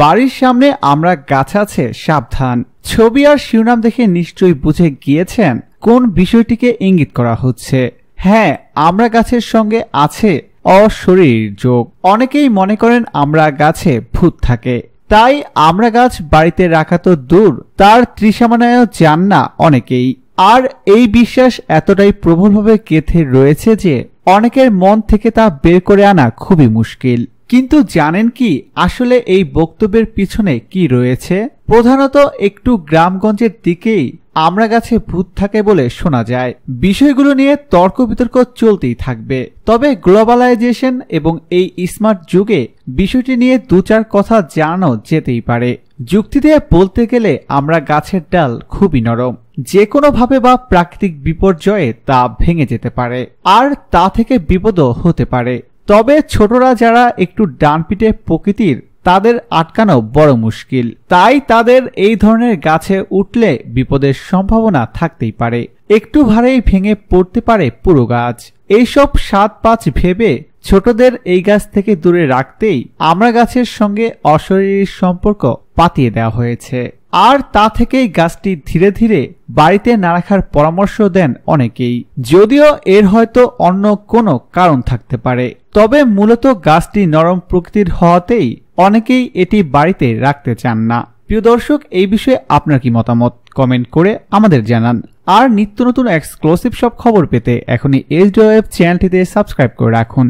বাড়ির সামনে আমরা গাছ আছে সাবধান। ছবি আর শিরোনাম দেখে নিশ্চয়ই বুঝে গিয়েছেন কোন বিষয়টিকে ইঙ্গিত করা হচ্ছে। হ্যাঁ, আমরা গাছের সঙ্গে আছে অশরীর যোগ। অনেকেই মনে করেন আমরা গাছে ভূত থাকে, তাই আমরা গাছ বাড়িতে রাখা তো দূর, তার তৃষামানায়ও যান না অনেকেই। আর এই বিশ্বাস এতটাই প্রবলভাবে গেঁথে রয়েছে যে অনেকের মন থেকে তা বের করে আনা খুবই মুশকিল। কিন্তু জানেন কি আসলে এই বক্তব্যের পিছনে কি রয়েছে? প্রধানত একটু গ্রামগঞ্জের দিকেই আমরা গাছে ভূত থাকে বলে শোনা যায়। বিষয়গুলো নিয়ে তর্ক বিতর্ক চলতেই থাকবে, তবে গ্লোবালাইজেশন এবং এই স্মার্ট যুগে বিষয়টি নিয়ে দু চার কথা জানানো যেতেই পারে। যুক্তি দিয়ে বলতে গেলে আমরা গাছের ডাল খুবই নরম, যে কোনোভাবে বা প্রাকৃতিক বিপর্যয়ে তা ভেঙে যেতে পারে, আর তা থেকে বিপদও হতে পারে। তবে ছোটরা যারা একটু ডানপিটে প্রকৃতির, তাদের আটকানো বড় মুশকিল, তাই তাদের এই ধরনের গাছে উঠলে বিপদের সম্ভাবনা থাকতেই পারে। একটু ভারেই ভেঙে পড়তে পারে পুরো গাছ। এইসব সাত পাঁচ ভেবে ছোটদের এই গাছ থেকে দূরে রাখতেই আমরা গাছের সঙ্গে অশরীরী সম্পর্ক পাতিয়ে দেওয়া হয়েছে, আর তা থেকেই গাছটি ধীরে ধীরে বাড়িতে না রাখার পরামর্শ দেন অনেকেই। যদিও এর হয়তো অন্য কোনো কারণ থাকতে পারে, তবে মূলত গাছটি নরম প্রকৃতির হওয়াতেই অনেকেই এটি বাড়িতে রাখতে চান না। প্রিয় দর্শক, এই বিষয়ে আপনার কি মতামত কমেন্ট করে আমাদের জানান। আর নিত্য নতুন এক্সক্লুসিভ সব খবর পেতে এখনই HDOF চ্যানেলটিতে সাবস্ক্রাইব করে রাখুন।